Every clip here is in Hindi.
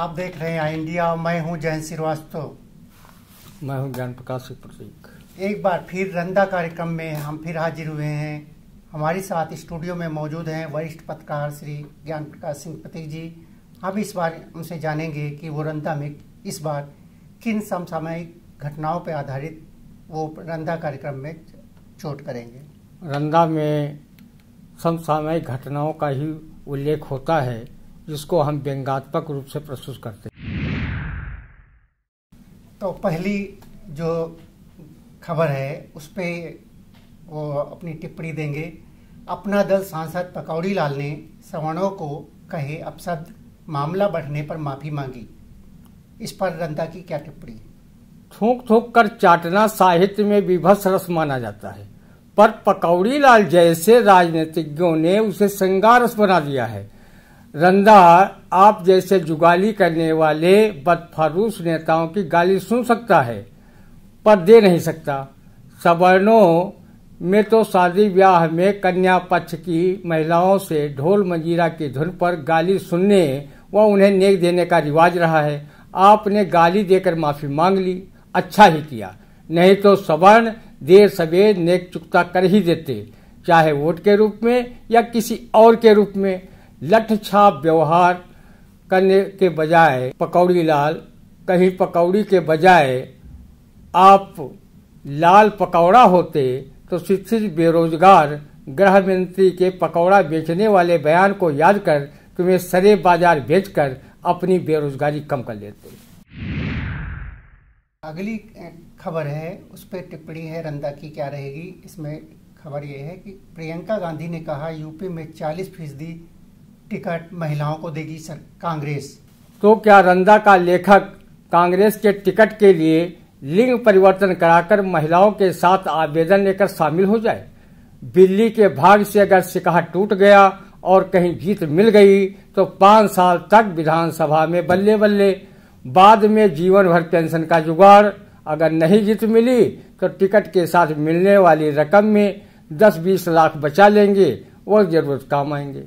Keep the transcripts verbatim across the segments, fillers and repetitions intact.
आप देख रहे हैं इंडिया। मैं हूं जैन श्रीवास्तव। मैं हूं ज्ञान प्रकाश सिंह। एक बार फिर रंदा कार्यक्रम में हम फिर हाजिर हुए हैं। हमारे साथ स्टूडियो में मौजूद हैं वरिष्ठ पत्रकार श्री ज्ञान प्रकाश सिंह पति जी। हम इस बार उनसे जानेंगे कि वो रंदा में इस बार किन समसामयिक घटनाओं पर आधारित वो रंदा कार्यक्रम में चोट करेंगे। रंदा में समसामयिक घटनाओं का ही उल्लेख होता है जिसको हम व्यंगात्मक रूप से प्रस्तुत करते हैं। तो पहली जो खबर है उस पे वो अपनी टिप्पणी देंगे। अपना दल सांसद पकौड़ीलाल ने सवर्णों को कहे अपशब्द, मामला बढ़ने पर माफी मांगी। इस पर रंदा की क्या टिप्पणी? थूक थूक कर चाटना साहित्य में विभत्स रस माना जाता है, पर पकौड़ीलाल जैसे राजनीतिज्ञों ने उसे श्रृंगार रस बना दिया है। रंदा आप जैसे जुगाली करने वाले बदफारूस नेताओं की गाली सुन सकता है पर दे नहीं सकता। सवर्णों में तो शादी ब्याह में कन्या पक्ष की महिलाओं से ढोल मंजीरा की धुन पर गाली सुनने व उन्हें नेक देने का रिवाज रहा है। आपने गाली देकर माफी मांग ली, अच्छा ही किया, नहीं तो सवर्ण देर सवेर नेक चुकता कर ही देते, चाहे वोट के रूप में या किसी और के रूप में। लठछाप व्यवहार करने के बजाय पकौड़ीलाल कहीं पकौड़ी के बजाय आप लाल पकौड़ा होते तो शिक्षित बेरोजगार गृह मंत्री के पकौड़ा बेचने वाले बयान को याद कर तुम्हें सरे बाजार बेचकर अपनी बेरोजगारी कम कर लेते। अगली खबर है उस पर टिप्पणी है रंदा की क्या रहेगी। इसमें खबर यह है कि प्रियंका गांधी ने कहा यूपी में चालीस फीसदी टिकट महिलाओं को देगी सर कांग्रेस। तो क्या रंदा का लेखक कांग्रेस के टिकट के लिए लिंग परिवर्तन कराकर महिलाओं के साथ आवेदन लेकर शामिल हो जाए? बिल्ली के भाग से अगर सिकहा टूट गया और कहीं जीत मिल गई तो पाँच साल तक विधानसभा में बल्ले बल्ले, बाद में जीवन भर पेंशन का जुगाड़। अगर नहीं जीत मिली तो टिकट के साथ मिलने वाली रकम में दस बीस लाख बचा लेंगे, वो जरूरत काम आएंगे।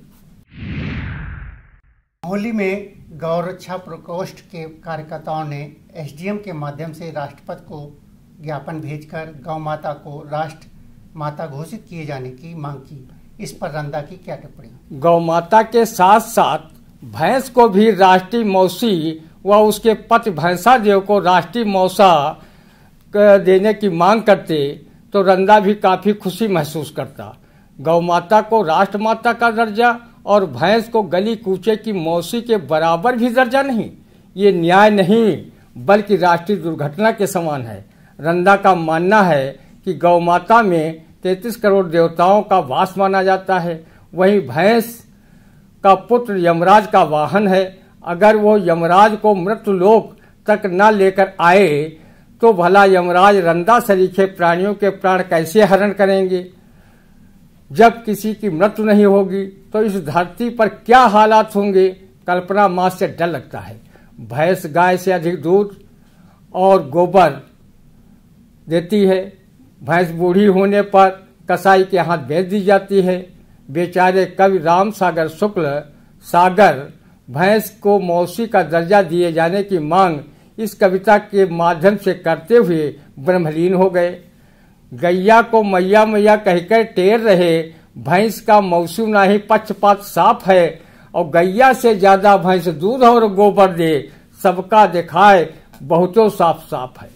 होली में गौ रक्षा प्रकोष्ठ के कार्यकर्ताओं ने एसडीएम के माध्यम से राष्ट्रपति को ज्ञापन भेजकर गौ माता को राष्ट्र माता घोषित किए जाने की मांग की। इस पर रंदा की क्या टिप्पणी? गौ माता के साथ साथ भैंस को भी राष्ट्रीय मौसी व उसके पति भैंसा देव को राष्ट्रीय मौसा देने की मांग करते तो रंदा भी काफी खुशी महसूस करता। गौ माता को राष्ट्र माता का दर्जा और भैंस को गली कूचे की मौसी के बराबर भी दर्जा नहीं, ये न्याय नहीं बल्कि राष्ट्रीय दुर्घटना के समान है। रंदा का मानना है कि गौ माता में तैंतीस करोड़ देवताओं का वास माना जाता है, वहीं भैंस का पुत्र यमराज का वाहन है। अगर वो यमराज को मृत्युलोक तक न लेकर आए तो भला यमराज रंदा सरीखे प्राणियों के प्राण कैसे हरण करेंगे? जब किसी की मृत्यु नहीं होगी तो इस धरती पर क्या हालात होंगे, कल्पना मात्र से डर लगता है। भैंस गाय से अधिक दूध और गोबर देती है। भैंस बूढ़ी होने पर कसाई के हाथ बेच दी जाती है। बेचारे कवि राम सागर शुक्ल सागर भैंस को मौसी का दर्जा दिए जाने की मांग इस कविता के माध्यम से करते हुए ब्रह्मलीन हो गए। गैया को मैया मैया कहकर टेर रहे भैंस का मौसू ना ही पक्षपात साफ है, और गैया से ज्यादा भैंस दूध और गोबर दे सबका दिखाए बहुतों साफ साफ है।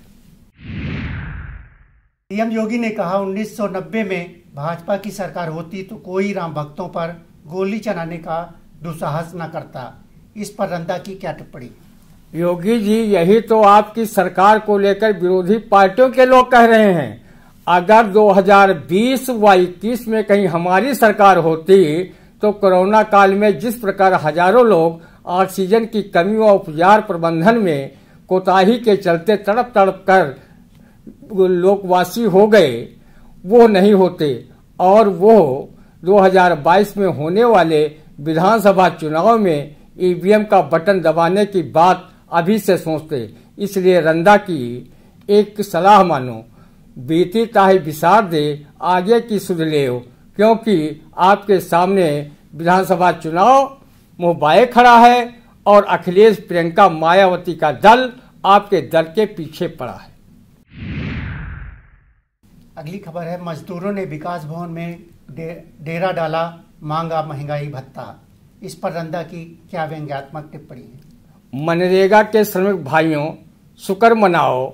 सीएम योगी ने कहा उन्नीस सौ नब्बे में भाजपा की सरकार होती तो कोई राम भक्तों पर गोली चलाने का दुस्साहस न करता। इस पर रंदा की क्या टिप्पणी? योगी जी, यही तो आपकी सरकार को लेकर विरोधी पार्टियों के लोग कह रहे हैं। अगर दो हज़ार बीस व इक्कीस में कहीं हमारी सरकार होती तो कोरोना काल में जिस प्रकार हजारों लोग ऑक्सीजन की कमी व उपचार प्रबंधन में कोताही के चलते तड़प तड़प कर लोकवासी हो गए, वो नहीं होते। और वो दो हज़ार बाईस में होने वाले विधानसभा चुनाव में ईवीएम का बटन दबाने की बात अभी से सोचते। इसलिए रंदा की एक सलाह मानो, बीती ताही विसार दे, आगे की सुध लेओ, क्योंकि आपके सामने विधानसभा चुनाव मोबाइल खड़ा है और अखिलेश प्रियंका मायावती का दल आपके दल के पीछे पड़ा है। अगली खबर है, मजदूरों ने विकास भवन में डे, डेरा डाला, मांगा महंगाई भत्ता। इस पर रंदा की क्या व्यंग्यात्मक टिप्पणी है? मनरेगा के श्रमिक भाइयों, शुक्र मनाओ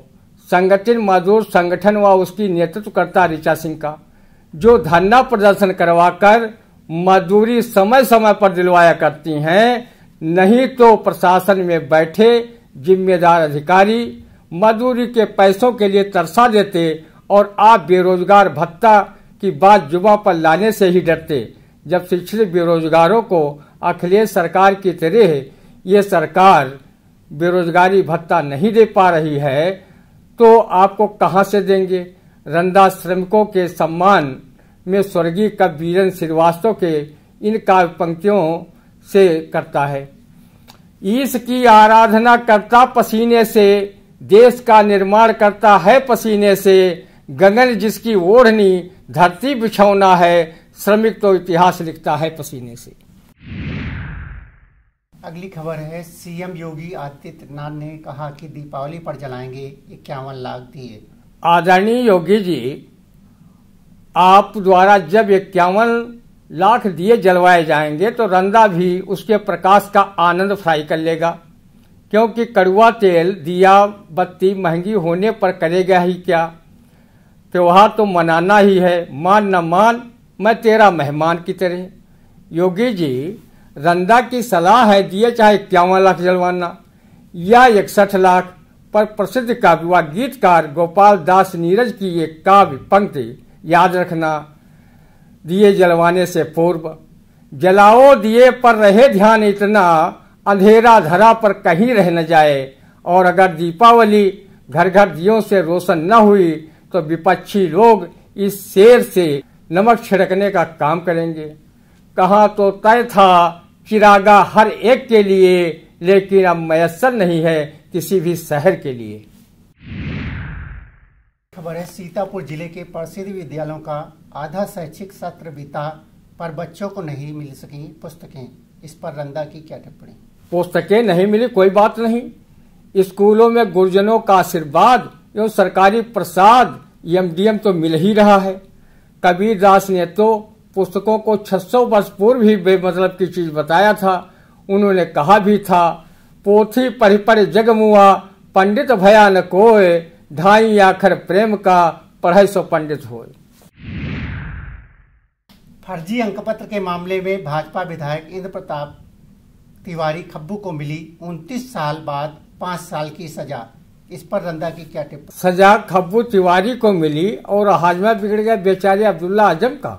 संगठित मजदूर संगठन व उसकी नेतृत्वकर्ता ऋचा सिंह का, जो धरना प्रदर्शन करवाकर मजदूरी समय समय पर दिलवाया करती हैं, नहीं तो प्रशासन में बैठे जिम्मेदार अधिकारी मजदूरी के पैसों के लिए तरसा देते और आप बेरोजगार भत्ता की बात जुबा पर लाने से ही डरते, जब शिक्षित बेरोजगारों को अखिलेश सरकार की तरह ये सरकार बेरोजगारी भत्ता नहीं दे पा रही है तो आपको कहां से देंगे। रंदा श्रमिकों के सम्मान में स्वर्गीय कबीरन श्रीवास्तव के इन काव्य पंक्तियों से करता है। इसकी आराधना करता पसीने से, देश का निर्माण करता है पसीने से, गगन जिसकी ओढ़नी धरती बिछौना है, श्रमिक तो इतिहास लिखता है पसीने से। अगली खबर है, सीएम योगी आदित्यनाथ ने कहा कि दीपावली पर जलाएंगे इक्यावन लाख दिए। आदरणीय योगी जी, आप द्वारा जब इक्यावन लाख दिए जलवाए जाएंगे तो रंदा भी उसके प्रकाश का आनंद फ्राई कर लेगा, क्योंकि कड़वा तेल, दिया बत्ती महंगी होने पर करेगा ही क्या। त्योहार तो मनाना ही है, मान न मान मैं तेरा मेहमान की तरह। योगी जी, रंदा की सलाह है दिए चाहे इक्यावन लाख जलवाना या इकसठ लाख पर प्रसिद्ध काव्य व गीतकार गोपाल दास नीरज की एक काव्य पंक्ति याद रखना, दिए जलवाने से पूर्व जलाओ दिए पर रहे ध्यान इतना, अंधेरा धरा पर कहीं रह न जाए, और अगर दीपावली घर घर दियों से रोशन न हुई तो विपक्षी लोग इस शेर से नमक छिड़कने का काम करेंगे। कहा तो तय था चिरागा हर एक के लिए, लेकिन अब मैसर नहीं है किसी भी शहर के लिए। खबर है, सीतापुर जिले के प्रसिद्ध विद्यालयों का आधा शैक्षिक सत्र बीता पर बच्चों को नहीं मिल सकी पुस्तकें। इस पर रंदा की क्या टिप्पणी? पुस्तकें नहीं मिली कोई बात नहीं, स्कूलों में गुरुजनों का आशीर्वाद एवं सरकारी प्रसाद एमडीएम तो मिल ही रहा है। कबीर दास ने तो पुस्तकों को छह सौ वर्ष पूर्व ही बेमतलब की चीज बताया था। उन्होंने कहा भी था, पोथी पढ़ पढ़ जग मुआ पंडित भयानक होए, ढाई आखर प्रेम का पढ़े सो पंडित होए। फर्जी अंकपत्र के मामले में भाजपा विधायक इंद्रप्रताप तिवारी खब्बू को मिली उनतीस साल बाद पाँच साल की सजा। इस पर रंदा की क्या टिप्पणी? सजा खब्बू तिवारी को मिली और हाजमा बिगड़ गया बेचारे अब्दुल्ला आजम का।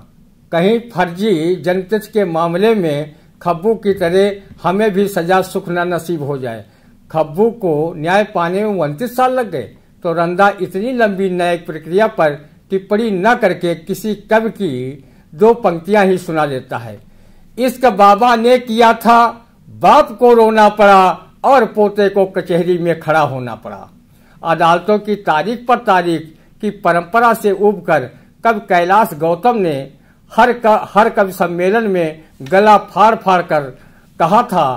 कहीं फर्जी जनतंत्र के मामले में खब्बू की तरह हमें भी सजा सुख न नसीब हो जाए। खब्बू को न्याय पाने में उनतीस साल लग गए, तो रंदा इतनी लंबी न्यायिक प्रक्रिया पर टिप्पणी न करके किसी कवि की दो पंक्तियां ही सुना देता है। इसका बाबा ने किया था, बाप को रोना पड़ा और पोते को कचहरी में खड़ा होना पड़ा। अदालतों की तारीख पर तारीख की परंपरा से उबकर कवि कैलाश गौतम ने हर का, हर कवि सम्मेलन में गला फाड़ फाड़ कर कहा था,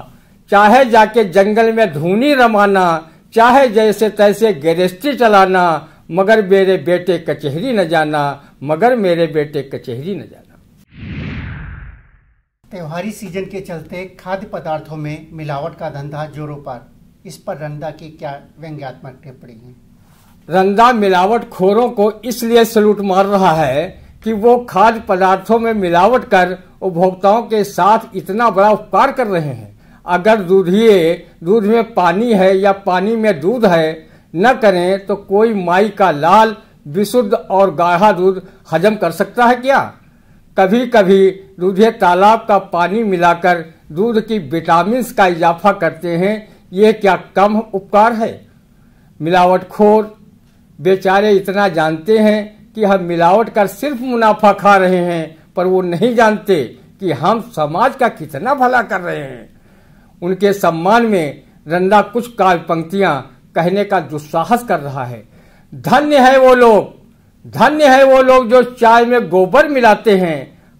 चाहे जाके जंगल में धूनी रमाना, चाहे जैसे तैसे गैरेस्टी चलाना, मगर मेरे बेटे कचहरी न जाना, मगर मेरे बेटे कचहरी न जाना। त्योहारी सीजन के चलते खाद्य पदार्थों में मिलावट का धंधा जोरों पर। इस पर रंदा की क्या व्यंग्यात्मक टिप्पणी है? रंदा मिलावट खोरों को इसलिए सलूट मार रहा है कि वो खाद्य पदार्थों में मिलावट कर उपभोक्ताओं के साथ इतना बड़ा उपकार कर रहे हैं। अगर दूधिए दूध में पानी है या पानी में दूध है न करें तो कोई माई का लाल विशुद्ध और गाढ़ा दूध हजम कर सकता है क्या। कभी कभी दूधे तालाब का पानी मिलाकर दूध की विटामिन्स का इजाफा करते हैं, ये क्या कम उपकार है। मिलावटखोर बेचारे इतना जानते हैं कि हम मिलावट कर सिर्फ मुनाफा खा रहे हैं, पर वो नहीं जानते कि हम समाज का कितना भला कर रहे हैं। उनके सम्मान में रंदा कुछ काव्य पंक्तियां कहने का दुस्साहस कर रहा है। धन्य है वो लोग, धन्य है वो लोग जो चाय में गोबर मिलाते हैं,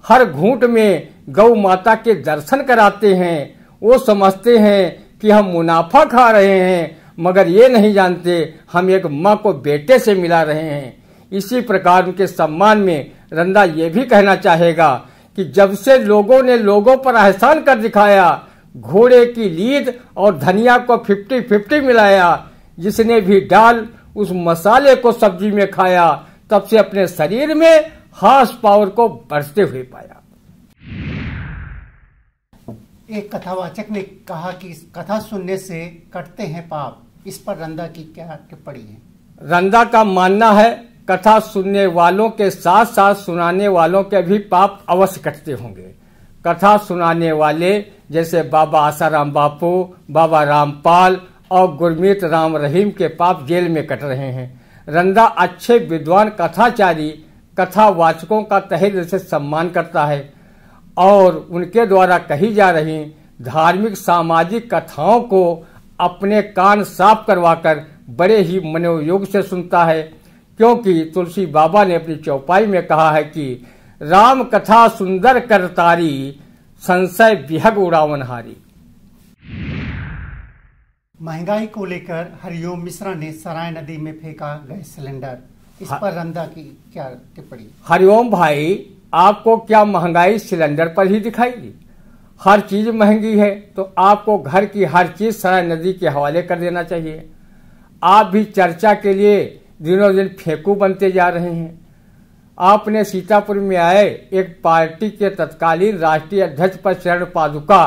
हर घूंट में गौ माता के दर्शन कराते हैं। वो समझते हैं कि हम मुनाफा खा रहे हैं मगर ये नहीं जानते हम एक माँ को बेटे से मिला रहे हैं। इसी प्रकार उनके सम्मान में रंदा ये भी कहना चाहेगा कि जब से लोगों ने लोगों पर एहसान कर दिखाया, घोड़े की लीद और धनिया को फिफ्टी फिफ्टी मिलाया, जिसने भी डाल उस मसाले को सब्जी में खाया, तब से अपने शरीर में हार्स पावर को बढ़ते हुए पाया। एक कथावाचक ने कहा कि इस कथा सुनने से कटते हैं पाप, इस पर रंदा की क्या टिप्पणी है? रंदा का मानना है कथा सुनने वालों के साथ साथ सुनाने वालों के भी पाप अवश्य कटते होंगे। कथा सुनाने वाले जैसे बाबा आसाराम बापू, बाबा रामपाल और गुरमीत राम रहीम के पाप जेल में कट रहे हैं। रंदा अच्छे विद्वान कथाचारी कथावाचकों का तहे दिल से सम्मान करता है और उनके द्वारा कही जा रही धार्मिक सामाजिक कथाओं को अपने कान साफ करवाकर बड़े ही मनोयोग से सुनता है, क्योंकि तुलसी बाबा ने अपनी चौपाई में कहा है कि राम कथा सुंदर करतारी संशय विहग उड़ावनहारी। महंगाई को लेकर हरिओम मिश्रा ने सराय नदी में फेंका गैस सिलेंडर, इस पर रंदा की क्या टिप्पणी? हरिओम भाई, आपको क्या महंगाई सिलेंडर पर ही दिखाएगी? हर चीज महंगी है तो आपको घर की हर चीज सराय नदी के हवाले कर देना चाहिए। आप भी चर्चा के लिए दिनों दिन फेंकू बनते जा रहे हैं। आपने सीतापुर में आए एक पार्टी के तत्कालीन राष्ट्रीय अध्यक्ष पर शरण पादुका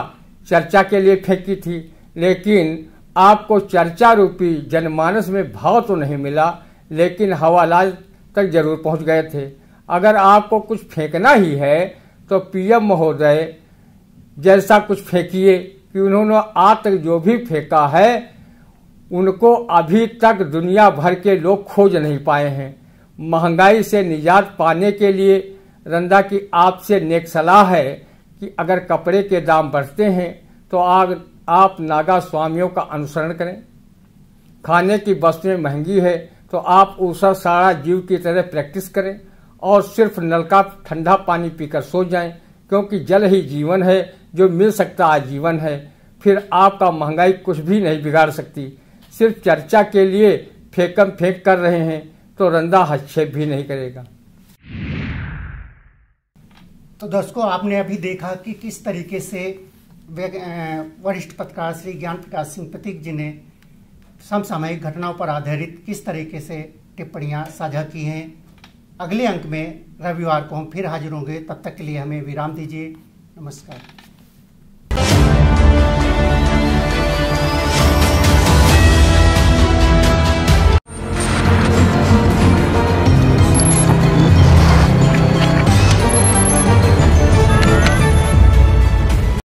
चर्चा के लिए फेंकी थी, लेकिन आपको चर्चा रूपी जनमानस में भाव तो नहीं मिला, लेकिन हवालात तक जरूर पहुंच गए थे। अगर आपको कुछ फेंकना ही है तो पीएम महोदय जैसा कुछ फेंकिए कि उन्होंने आज तक जो भी फेंका है उनको अभी तक दुनिया भर के लोग खोज नहीं पाए हैं। महंगाई से निजात पाने के लिए रंदा की आपसे नेक सलाह है कि अगर कपड़े के दाम बढ़ते हैं तो आग आप नागा स्वामियों का अनुसरण करें। खाने की वस्तुएं महंगी है तो आप ऊसा सारा जीव की तरह प्रैक्टिस करें और सिर्फ नल का ठंडा पानी पीकर सो जाएं, क्योंकि जल ही जीवन है, जो मिल सकता आजीवन है। फिर आपका महंगाई कुछ भी नहीं बिगाड़ सकती। सिर्फ चर्चा के लिए फेंकम फेंक कर रहे हैं तो रंदा हस्तक्षेप भी नहीं करेगा। तो दोस्तों, आपने अभी देखा कि किस तरीके से वरिष्ठ पत्रकार श्री ज्ञान प्रकाश सिंह प्रतीक जी ने समसामयिक घटनाओं पर आधारित किस तरीके से टिप्पणियां साझा की हैं। अगले अंक में रविवार को हम फिर हाजिर होंगे, तब तक के लिए हमें विराम दीजिए। नमस्कार।